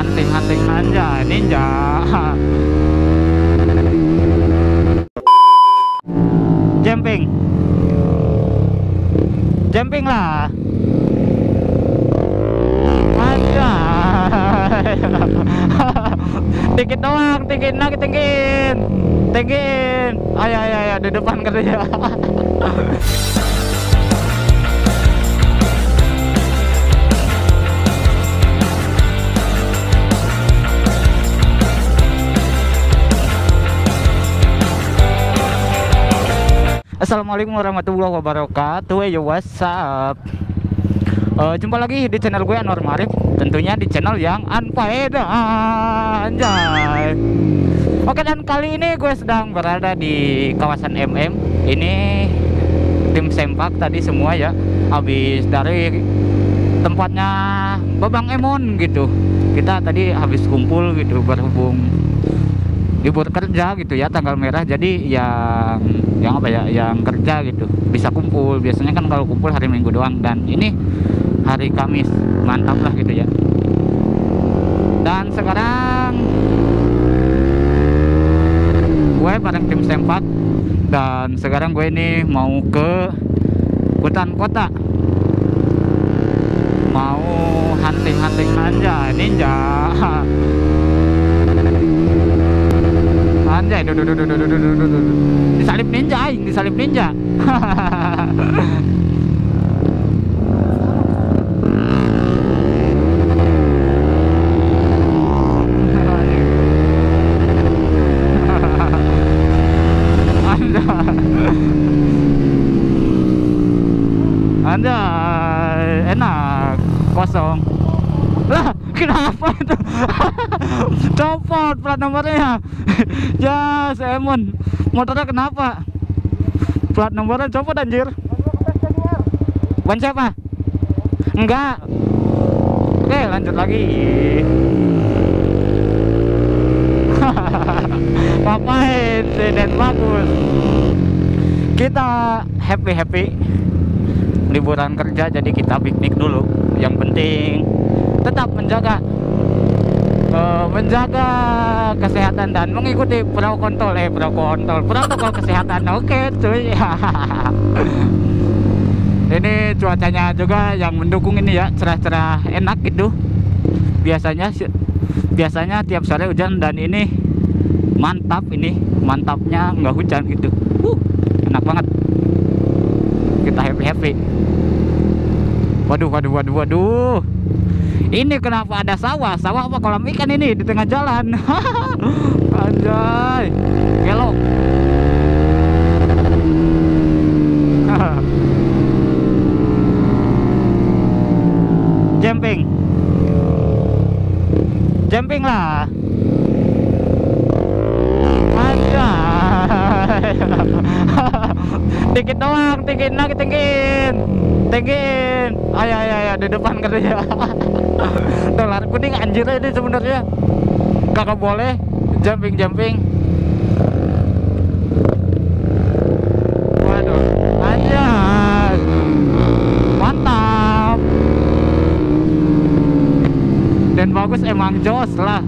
hunting-hunting aja ninja. Jumping, jumping lah. Aja. Dikit doang, tinggiin lagi, tinggiin, tinggiin. Ayo, ayo, ayo, di depan kerja. Assalamualaikum warahmatullahi wabarakatuh. Yo, what's up? Jumpa lagi di channel gue, Anwar Muarif. Tentunya di channel yang anfaedah, anjay. Oke, dan kali ini gue sedang berada di kawasan MM. Ini tim Semvak tadi semua ya, habis dari tempatnya Babang Emon gitu. Kita tadi habis kumpul gitu, berhubung libur kerja gitu ya, tanggal merah. Jadi yang apa ya, yang kerja gitu bisa kumpul. Biasanya kan kalau kumpul hari Minggu doang, dan ini hari Kamis, mantap lah gitu ya. Dan sekarang gue bareng tim Semvak, dan sekarang gue ini mau ke hutan kota, mau hunting-hunting aja ninja. Anjay, duh. Disalip ninja, aing disalip ninja. Anjay, enak, kosong. Lah, kenapa itu? Copot plat nomornya. Ya, Emon, motornya kenapa? Plat nomornya copot anjir. Ban siapa? Enggak. Oke, lanjut lagi. Ngapain sih, dan bagus. Kita happy-happy liburan kerja, jadi kita piknik dulu. Yang penting tetap menjaga kesehatan dan mengikuti protokol kesehatan. Oke cuy. Ini cuacanya juga yang mendukung ini ya, cerah-cerah enak gitu. Biasanya tiap sore hujan, dan ini mantap, ini mantapnya nggak hujan gitu. Enak banget, kita happy-happy. Waduh, ini kenapa ada sawah apa kolam ikan ini di tengah jalan? Anjay, gelok. Jumping, jumping lah. Anjay. Dikit doang, tinggiin lagi, tinggiin, tinggiin. Ayo, ayo, ayo, di depan kerja. Dolar kuning anjir ini sebenarnya. Kakak boleh jumping. Waduh, anjir. Mantap. Dan bagus, emang jos lah.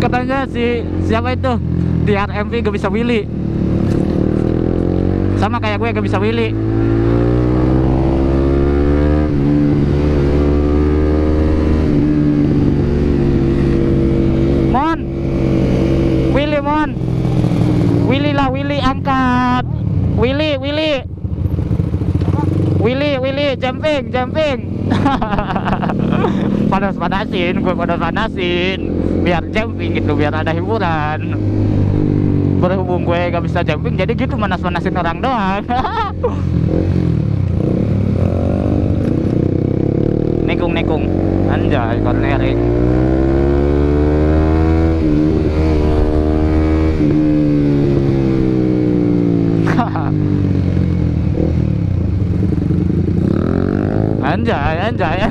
Katanya si siapa itu? Di RMP gak bisa willy. Sama kayak gue gak bisa willy. Willy, jumping. Gue panas panasin biar jumping gitu, biar ada hiburan. Berhubung gue gak bisa jumping, jadi gitu panas-panasin orang doang. Nikung anjay, cornering. Anjay,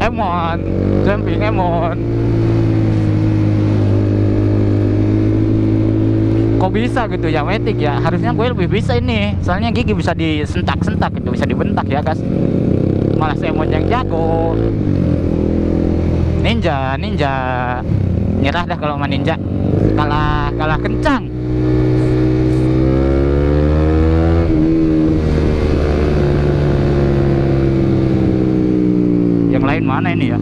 Emon, jumping Emon. Kok bisa gitu ya, metik ya? Harusnya gue lebih bisa ini, soalnya gigi bisa disentak-sentak gitu, bisa dibentak ya, guys. malah Semon yang jago. Ninja nyerah dah kalau main ninja, kalah kencang. Yang lain mana ini ya?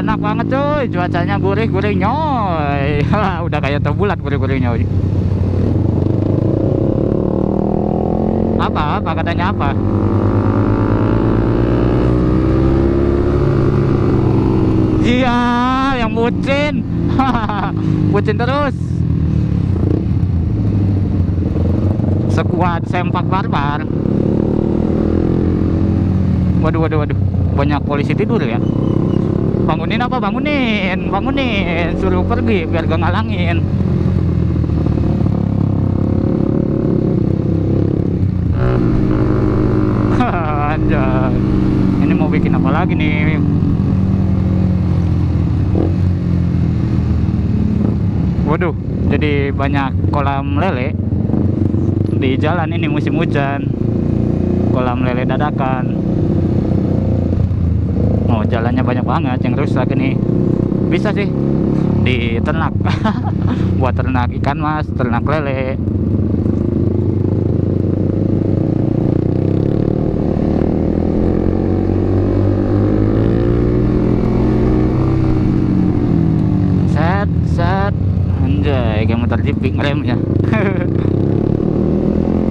Enak banget coy, cuacanya gurih-gurih nyoy. Udah kayak terbulat gurih-gurih nyoy. Apa katanya apa? Iya, yang bucin. Bucin terus. Sekuat sempak barbar. Waduh. Banyak polisi tidur ya. Bangunin apa? Bangunin. Suruh pergi biar gak ngalangin. Anjay. Ini mau bikin apa lagi nih? Waduh, jadi banyak kolam lele di jalan ini musim hujan. Kolam lele dadakan. Oh, jalannya banyak banget yang rusak ini. Bisa sih diternak. Buat ternak ikan mas, ternak lele. Set. Anjay, kayak muter jeping remnya.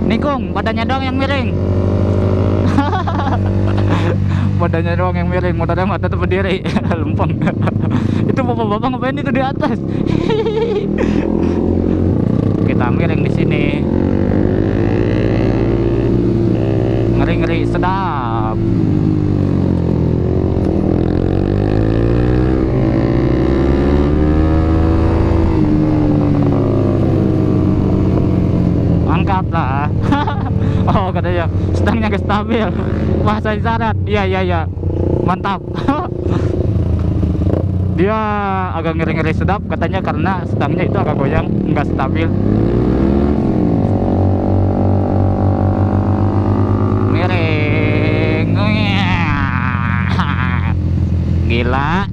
Nikung, badannya doang yang miring. Badannya doang yang miring, motornya nggak tetap berdiri. Lempeng. Itu bapak-bapak ngapain itu di atas? Kita miring di sini. Ngeri-ngeri sedap. Angkat lah. Oh, katanya sedangnya ke stabil. Bahasa isyarat. Iya. Mantap. Dia agak ngeri-ngeri sedap katanya karena stangnya itu agak goyang, enggak stabil. Miring. Gila.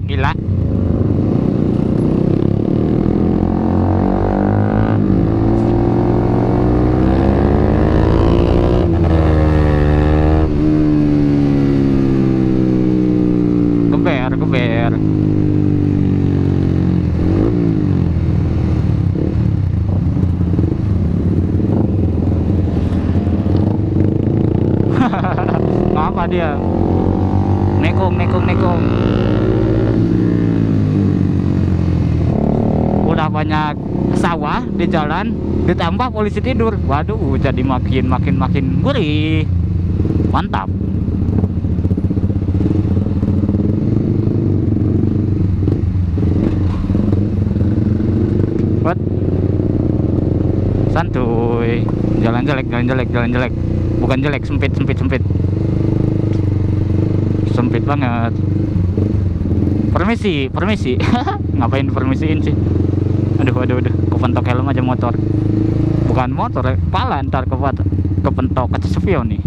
Dia nekung. Udah banyak sawah di jalan, ditambah polisi tidur. Waduh, jadi makin gurih. Mantap. What? Santuy. Jalan jelek. Bukan jelek, sempit. Sempit banget. Permisi. Ngapain permisiin sih? Aduh. Kepentok helm aja motor. Bukan motor, kepala ntar kepentok kaca spion nih.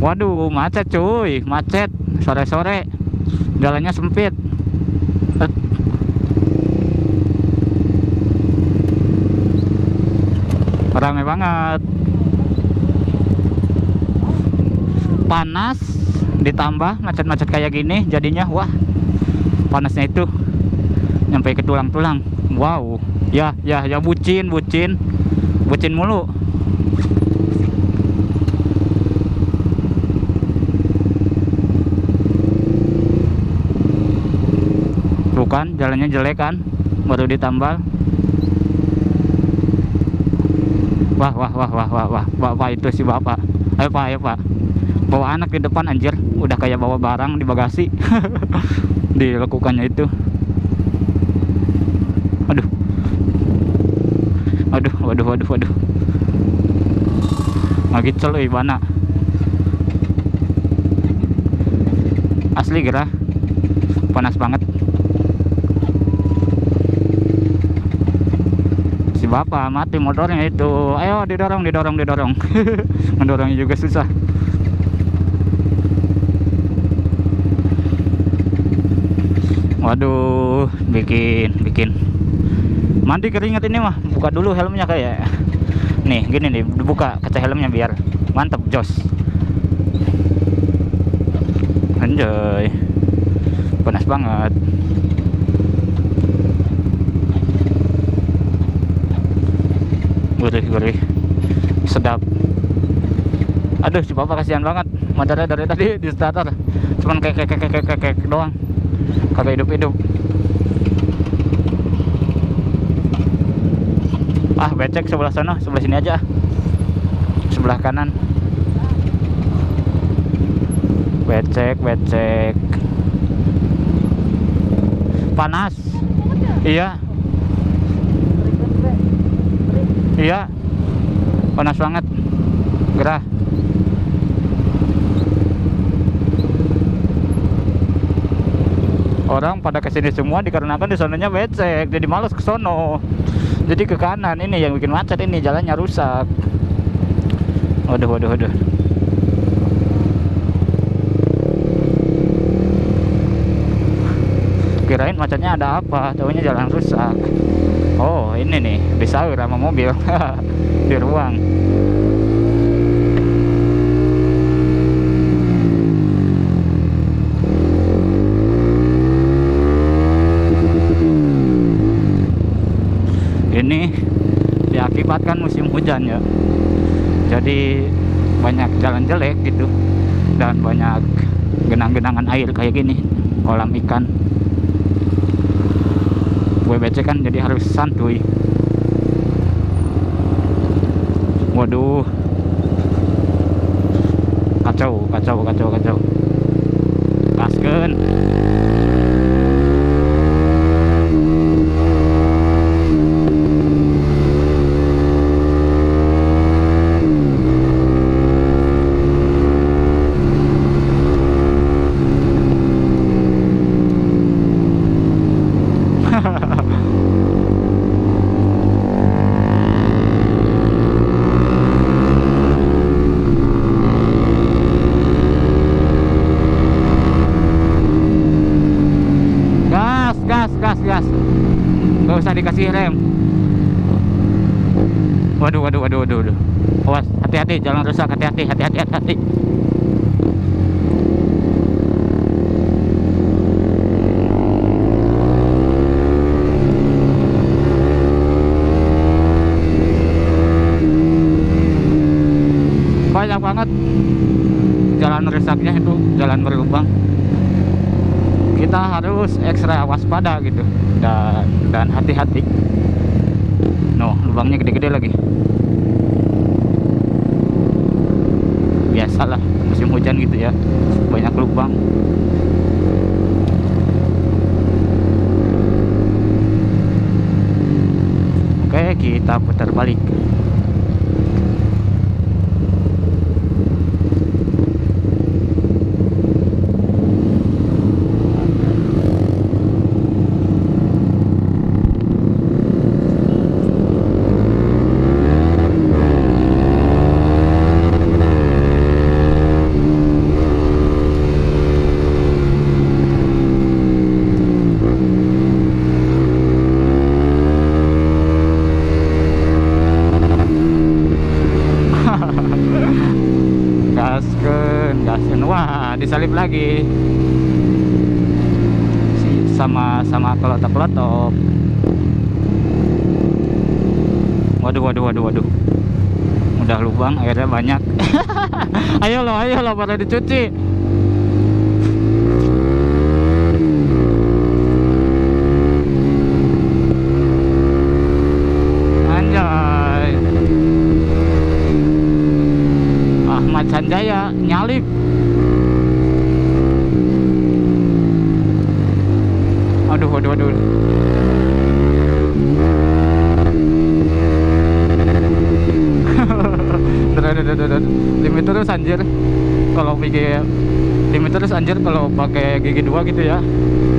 Waduh, macet cuy, macet. Sore-sore jalannya sempit. Ramai banget. Panas ditambah macet-macet kayak gini jadinya, wah panasnya itu nyampe ke tulang-tulang. Wow, ya bucin mulu. Tuh kan jalannya jelek kan, baru ditambal. Wah, bapak itu si bapak. Ayo pak bawa anak di depan, anjir, udah kayak bawa barang di bagasi. Di lekukannya itu. Aduh. Lagi celuy bana. Asli gerah. Panas banget. Bapak mati motornya itu. Ayo didorong. Mendorongnya juga susah. Waduh, bikin mandi keringat ini mah. Buka dulu helmnya kayak. Nih, gini nih, buka kaca helmnya biar mantap, jos. Anjay. Panas banget. Gurih-gurih. Sedap. Aduh, si Bapak kasihan banget. Motornya dari tadi di starter cuman kayak doang. Kagak hidup-hidup. Ah, becek sebelah sana, sebelah sini aja. Sebelah kanan. Becek. Panas. Iya. Iya. Panas banget. Gerah. Orang pada kesini semua dikarenakan di sananya becek, jadi malas ke sono. Jadi ke kanan, ini yang bikin macet, ini jalannya rusak. Waduh. Kirain macetnya ada apa, taunya jalan rusak. Oh, ini nih, disaur sama mobil. Di ruang. Ini diakibatkan musim hujan ya, jadi banyak jalan jelek gitu dan banyak genang-genangan air kayak gini, kolam ikan. Gue becek kan jadi harus santuy. Waduh, kacau. Gaskeun. Gas, gak usah dikasih rem. Waduh. Awas, hati-hati, jalan rusak, hati-hati. Banyak banget jalan rusaknya itu, jalan berlubang. Kita harus ekstra waspada gitu dan hati-hati. No, lubangnya gede-gede lagi. Biasalah musim hujan gitu ya, banyak lubang. Oke, kita putar balik. Wah, disalip lagi sama kelotok-kelotok. Waduh. Udah lubang, airnya banyak. ayo lo pada dicuci. Anjay. Ahmad Sanjaya nyalip. Aduh. Limit terus anjir. Kalau pakai gigi 2 gitu ya.